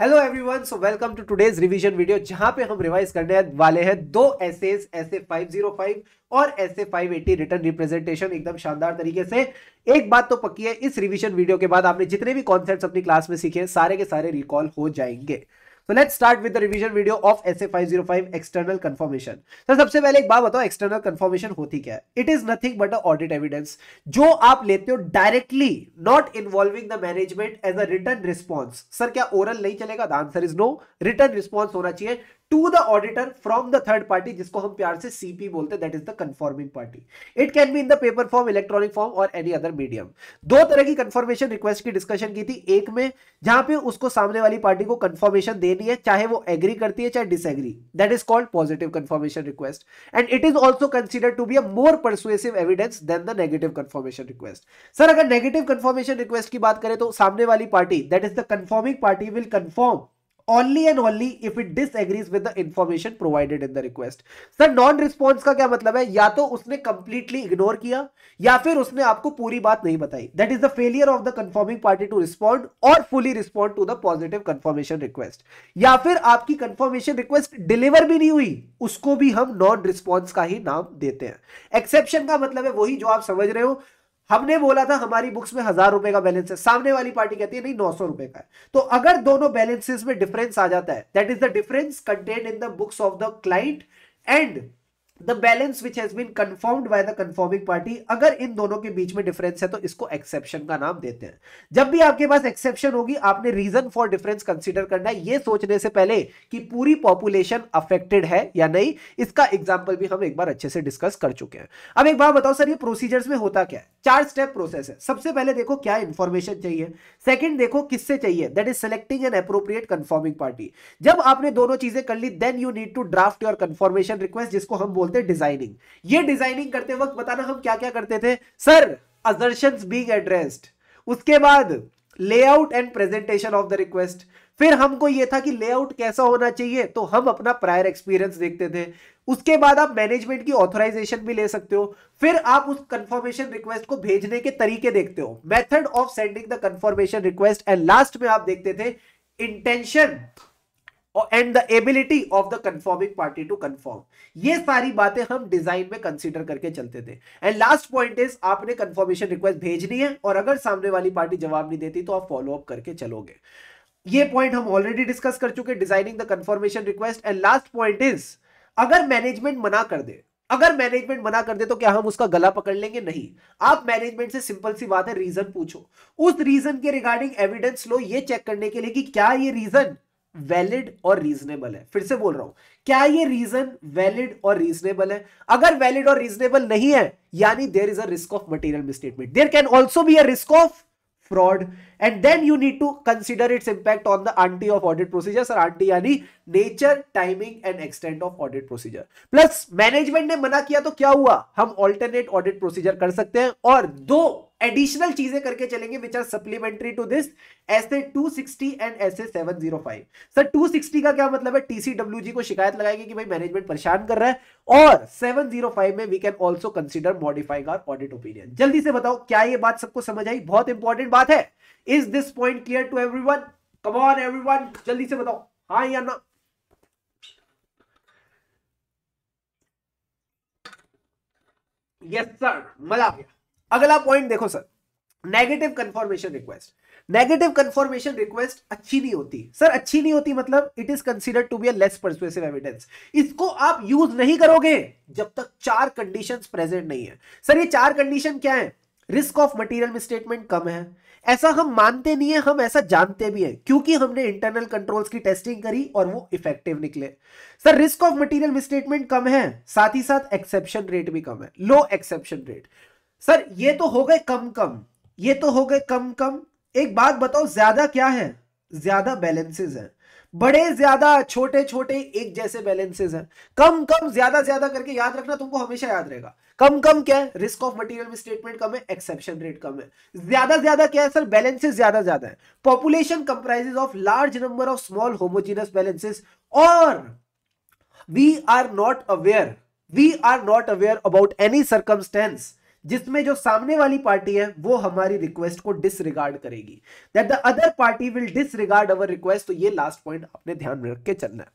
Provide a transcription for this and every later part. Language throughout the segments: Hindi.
Hello everyone, so welcome to today's revision video, जहां पे हम रिवाइज करने वाले हैं दो एसएस, एसए 505 और एसए 580 रिटर्न रिप्रेजेंटेशन एकदम शानदार तरीके से। एक बात तो पक्की है, इस रिवीजन वीडियो के बाद आपने जितने भी कॉन्सेप्ट्स अपनी क्लास में सीखे सारे के सारे रिकॉल हो जाएंगे। So let's start with the revision video of SA 505 external confirmation। तो सबसे पहले एक बात बताओ, external confirmation होती क्या है? It is nothing but a audit evidence जो आप लेते हो directly, not involving the management as a written response। Sir क्या oral नहीं चलेगा? The answer is no। Written response होना चाहिए to the auditor from the third party, जिसको हम प्यार से CP बोलते हैं, that is the confirming party। It can be in the paper form, electronic form or any other medium। दो तरह की confirmation request की discussion की थी, एक में जहां पे उसको सामने वाली पार्टी को confirmation देनी है, चाहे वो एग्री करती है चाहे disagree, that is called positive confirmation request and it is also considered to be a more persuasive evidence than the negative confirmation request। Sir अगर negative confirmation request की बात करें तो सामने वाली party, that is the confirming party, will confirm only and only if it disagrees with the information provided in the request। Sir non response का क्या मतलब है? या तो उसने कंप्लीटली इग्नोर किया या फिर उसने आपको पूरी बात नहीं बताई, that is the failure of the confirming party to respond और fully respond to the positive confirmation request. या फिर आपकी कंफर्मेशन रिक्वेस्ट डिलीवर भी नहीं हुई, उसको भी हम नॉन रिस्पॉन्स का ही नाम देते हैं। एक्सेप्शन का मतलब है वही जो आप समझ रहे हो, हमने बोला था हमारी बुक्स में 1000 रुपए का बैलेंस है, सामने वाली पार्टी कहती है नहीं 900 रुपए का है, तो अगर दोनों बैलेंसेस में डिफरेंस आ जाता है, that is the difference contained in the books of the client and the balance which has been confirmed by the confirming party, अगर इन दोनों के बीच में डिफरेंस है तो इसको एक्सेप्शन का नाम देते हैं। जब भी आपके पास एक्सेप्शन होगी, आपने रीजन फॉर डिफरेंस कंसीडर करना है, ये सोचने से पहले कि पूरी पॉपुलेशन अफेक्टेड है या नहीं। इसका एग्जाम्पल भी हम एक बार अच्छे से डिस्कस कर चुके हैं। अब एक बार बताओ सर, ये प्रोसीजर्स में होता क्या है? 4 स्टेप प्रोसेस है। सबसे पहले देखो क्या इंफॉर्मेशन चाहिए, सेकेंड देखो किससे चाहिए, that is selecting an appropriate confirming party. जब आपने दोनों चीजें कर ली, then you need to draft your confirmation request, जिसको हम बोलते हैं डिजाइनिंग। ये डिजाइनिंग करते वक्त बताना हम क्या क्या करते थे सर? assertions being addressed, उसके बाद layout and presentation of the request. फिर हमको ये था कि लेआउट कैसा होना चाहिए, तो हम अपना प्रायर एक्सपीरियंस देखते थे। उसके बाद आप मैनेजमेंट की ऑथराइजेशन भी ले सकते हो। फिर आप उस कंफर्मेशन रिक्वेस्ट को भेजने के तरीके देखते हो, method of sending the confirmation request, and last में आप देखते थे intention and the ability of the confirming party to confirm। ये सारी बातें हम डिजाइन में कंसीडर करके चलते थे। एंड लास्ट पॉइंट इज, आपने कंफर्मेशन रिक्वेस्ट भेजनी है और अगर सामने वाली पार्टी जवाब नहीं देती तो आप फॉलो अप करके चलोगे। ये पॉइंट हम ऑलरेडी डिस्कस कर चुके, designing the confirmation request. And last point is, अगर मैनेजमेंट मना कर दे, तो क्या हम उसका गला पकड़ लेंगे? नहीं। आप मैनेजमेंट से सिंपल सी बात है, रीजन पूछो, उस रीजन के रिगार्डिंग एविडेंस लो, ये चेक करने के लिए कि क्या ये रीजन वैलिड और रीजनेबल है। फिर से बोल रहा हूं, क्या ये रीजन वैलिड और रीजनेबल है? अगर वैलिड और रीजनेबल नहीं है, यानी there is a risk of material misstatement, there can also be a risk of fraud, and then you need to consider its impact on the NTE of audit procedure. Sir NTE यानी nature, timing and extent of audit procedure. Plus management ने मना किया तो क्या हुआ? हम ऑल्टरनेट ऑडिट प्रोसीजर कर सकते हैं और दो एडिशनल चीजें करके चलेंगे which are supplementary to this, SA 260 and SA 705। Sir 260 का क्या मतलब है? टीसीडब्ल्यूजी को शिकायत लगाएंगे कि भाई मैनेजमेंट परेशान कर रहा है, और 705 में we can also consider modifying our audit opinion. जल्दी से बताओ, क्या ये बात सबको समझ आई? बहुत इंपॉर्टेंट बात है। Is this point clear to everyone? Come on everyone, जल्दी से बताओ, हाँ या ना। यस सर, मजा आ गया। अगला पॉइंट देखो sir, negative confirmation request. Negative confirmation request अच्छी नहीं होती। सर अच्छी नहीं होती मतलब it is considered to be a less persuasive evidence. इसको आप यूज नहीं करोगे जब तक 4 कंडीशंस प्रेजेंट नहीं है। सर ये 4 कंडीशन क्या है? रिस्क ऑफ मटेरियल मिसस्टेटमेंट कम है, ऐसा हम मानते नहीं है, हम ऐसा जानते भी हैं क्योंकि हमने इंटरनल कंट्रोल्स की टेस्टिंग करी और वो इफेक्टिव निकले। Sir risk of material misstatement कम है, साथ ही साथ एक्सेप्शन रेट भी कम है, लो एक्सेप्शन रेट। सर ये तो हो गए कम कम। एक बात बताओ, ज्यादा क्या है? ज्यादा बैलेंसेस हैं, बड़े ज्यादा, छोटे छोटे, एक जैसे बैलेंसेस हैं। कम कम ज्यादा ज्यादा करके याद रखना, तुमको हमेशा याद रहेगा। कम कम क्या है? रिस्क ऑफ मटेरियल मिसस्टेटमेंट कम है, एक्सेप्शन रेट कम है। ज्यादा ज्यादा क्या है? सर बैलेंसेस ज्यादा ज्यादा है। Population comprises of large number of small homogeneous balances, और we are not aware about any circumstance जिसमें जो सामने वाली पार्टी है वो हमारी रिक्वेस्ट को डिसरिगार्ड करेगी, that the other party will disregard our request. तो ये लास्ट पॉइंट आपने ध्यान में रख के चलना है।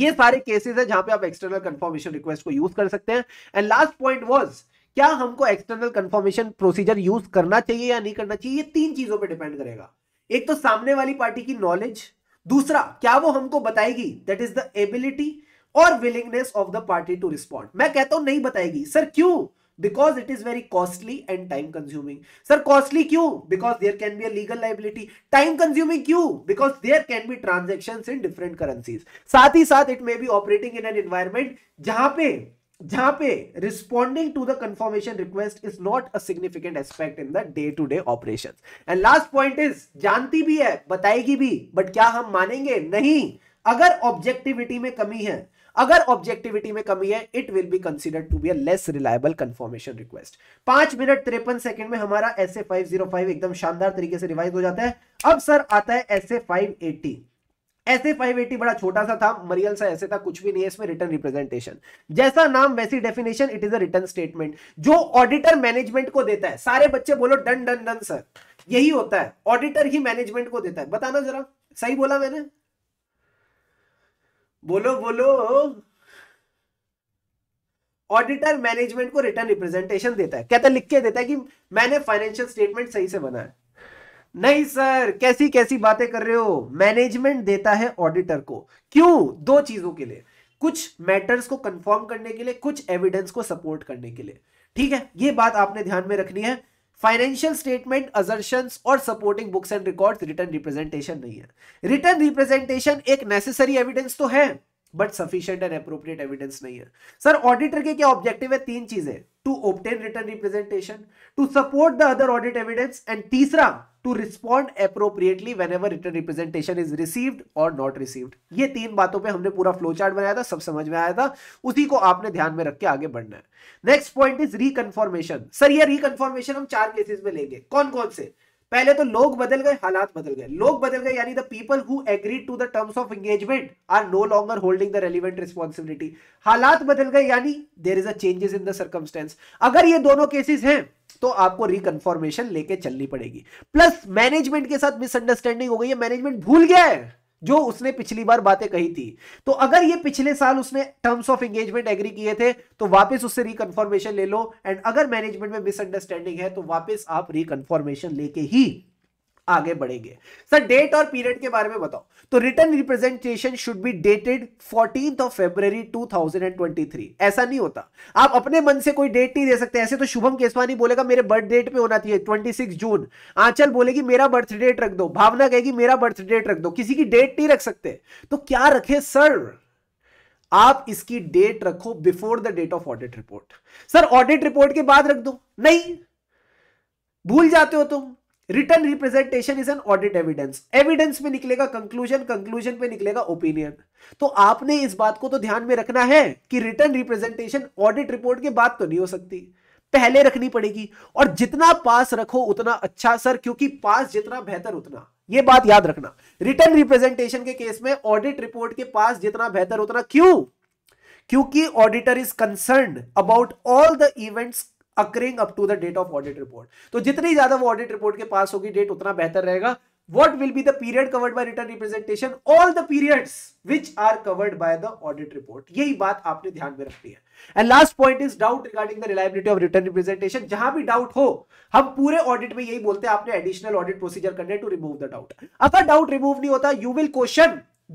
ये सारे केसेस है जहां पे आप एक्सटर्नल कंफर्मेशन रिक्वेस्ट को यूज कर सकते हैं। एंड लास्ट पॉइंट वाज, क्या हमको एक्सटर्नल कंफर्मेशन प्रोसीजर यूज करना चाहिए या नहीं करना चाहिए, ये तीन चीजों पे डिपेंड करेगा। एक तो सामने वाली पार्टी की नॉलेज, दूसरा क्या वो हमको बताएगी, दैट इज द एबिलिटी और willingness of the party to respond. मैं कहता हूं नहीं बताएगी। सर क्यों? Because it is very costly and time consuming. Sir, costly क्यों? Because there can be a legal liability. Time consuming क्यों? Because there can be transactions in different currencies. साथ ही साथ it may be operating in an environment जहां पे responding to the confirmation request is not a significant aspect in the day-to-day operations. And last point is, जानती भी है, बताएगी भी, but क्या हम मानेंगे? नहीं। अगर ऑब्जेक्टिविटी में कमी है, it will be considered to be a less reliable confirmation request. 5 minute 53 second में हमारा SA 505 एकदम शानदार तरीके से रिवाइज हो जाता है। अब सर आता है SA 580। SA 580 बड़ा छोटा सा था, मरियल सा ऐसे था, कुछ भी नहीं है इसमें। रिटर्न रिप्रेजेंटेशन, जैसा नाम वैसी definition, it is a written statement जो ऑडिटर मैनेजमेंट को देता है। सारे बच्चे बोलो डन डन डन सर, यही होता है, ऑडिटर ही मैनेजमेंट को देता है। बताना जरा सही बोला मैंने? बोलो बोलो, ऑडिटर मैनेजमेंट को रिटर्न रिप्रेजेंटेशन देता है, कहता है, लिख के देता है कि मैंने फाइनेंशियल स्टेटमेंट सही से बना है। नहीं सर, कैसी कैसी बातें कर रहे हो। मैनेजमेंट देता है ऑडिटर को, क्यों? दो चीजों के लिए, कुछ मैटर्स को कंफर्म करने के लिए, कुछ एविडेंस को सपोर्ट करने के लिए। ठीक है, ये बात आपने ध्यान में रखनी है। फाइनेंशियल स्टेटमेंट, असर्शंस और supporting books and records return representation नहीं है। रिटर्न रिप्रेजेंटेशन एक नेसेसरी एविडेंस तो है, but sufficient and appropriate evidence नहीं है। सर ऑडिटर के क्या ऑब्जेक्टिव है? तीन चीजें, to obtain written representation, to support the other audit evidence, and तीसरा to respond appropriately whenever written representation is received और नॉट रिसीव्ड। ये तीन बातों पे हमने पूरा फ्लो चार्ट बनाया था, सब समझ में आया था, उसी को आपने ध्यान में रख के आगे बढ़ना है। Next point is reconfirmation. Sir ये रिकन्फर्मेशन हम 4 केसेस में लेंगे। कौन कौन से? पहले तो लोग बदल गए, हालात बदल गए। लोग बदल गए यानी the people who agreed to the terms of engagement are no longer holding the relevant responsibility. हालात बदल गए यानी there is a changes in the circumstances. अगर ये दोनों केसेस हैं तो आपको रिकन्फर्मेशन लेके चलनी पड़ेगी। प्लस मैनेजमेंट के साथ मिसअंडरस्टैंडिंग हो गई है, मैनेजमेंट भूल गया है जो उसने पिछली बार बातें कही थी। तो अगर ये पिछले साल उसने टर्म्स ऑफ एंगेजमेंट एग्री किए थे तो वापस उससे रिकन्फर्मेशन ले लो, एंड अगर मैनेजमेंट में मिसअंडरस्टैंडिंग है तो वापस आप रिकन्फर्मेशन लेके ही आगे बढ़ेंगे। सर डेट और पीरियड के बारे में बताओ। तो return representation should be dated 14th of February 2023। ऐसा नहीं होता, आप अपने मन से कोई डेट नहीं दे सकते। ऐसे तो शुभम केसवानी बोलेगा मेरे बर्थ डेट पे होना चाहिए 26 जून, आंचल बोलेगी मेरा बर्थ डेट रख दो, भावना कहेगी मेरा बर्थ डेट रख दो, किसी की डेट नहीं रख सकते। तो क्या रखे सर? आप इसकी डेट रखो before the date of audit report. Sir audit report के बाद रख दो, नहीं, भूल जाते हो तुम। Return representation is an audit evidence, evidence में निकलेगा कंक्लूजन, कंक्लूजन पे निकलेगा ओपिनियन। तो आपने इस बात को तो ध्यान में रखना है कि रिटर्न रिप्रेजेंटेशन ऑडिट रिपोर्ट के बाद तो नहीं हो सकती, पहले रखनी पड़ेगी। और जितना पास रखो उतना अच्छा सर, क्योंकि पास जितना बेहतर उतना, ये बात याद रखना। रिटर्न रिप्रेजेंटेशन के केस में ऑडिट रिपोर्ट के पास जितना बेहतर उतना, क्यों? क्योंकि auditor is concern about all the events occurring up to the date of audit report. तो जितनी ज़्यादा वो audit report के पास होगी date उतना बेहतर रहेगा। What will be the period covered by return representation? All the periods which are covered by the audit report. यही बात आपने ध्यान में रखनी है। And last point is doubt regarding the reliability of return representation. जहां भी doubt हो, हम पूरे audit में यही बोलते हैं आपने additional audit procedure करने to remove the doubt. अगर doubt remove नहीं होता, you will question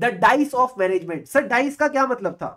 the dice of management. Sir dice का क्या मतलब था?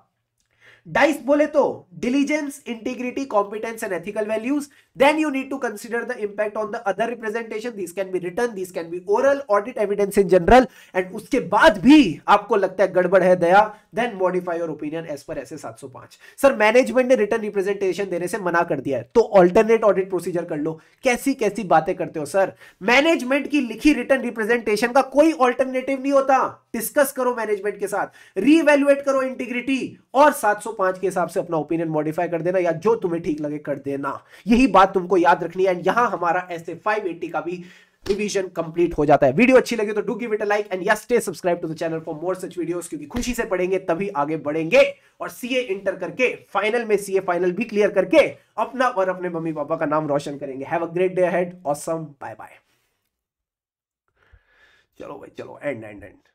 डाइस बोले तो diligence, integrity, competence and ethical values. Then you need to consider the impact on the other representation, this can be return, this can be oral, audit evidence in general. And उसके बाद भी आपको लगता है गड़बड़ है दया, then modify your opinion as per SA 705। Sir management ने रिटर्न रिप्रेजेंटेशन देने से मना कर दिया है तो ऑल्टरनेट ऑडिट प्रोसीजर कर लो। कैसी कैसी बातें करते हो सर, मैनेजमेंट की लिखी रिटर्न रिप्रेजेंटेशन का कोई ऑल्टरनेटिव नहीं होता। डिस्कस करो मैनेजमेंट के साथ, रीवैल्यूएट करो इंटीग्रिटी, और 705 के हिसाब से अपना ओपिनियन मॉडिफाई कर देना या जो तुम्हें ठीक लगे कर देना। यही बात तुमको याद रखनी है। यहां हमारा SA 580 का भी रिवीजन कंप्लीट हो जाता है। वीडियो अच्छी लगी तो do give it a like and yes stay subscribe to the channel for more such videos, क्योंकि खुशी से पढ़ेंगे तभी आगे बढ़ेंगे। और सीए इंटर करके फाइनल में सीए फाइनल भी क्लियर करके अपना और अपने मम्मी पापा का नाम रोशन करेंगे। Have a great day ahead, awesome, bye bye. चलो भाई चलो, एंड एंड एंड।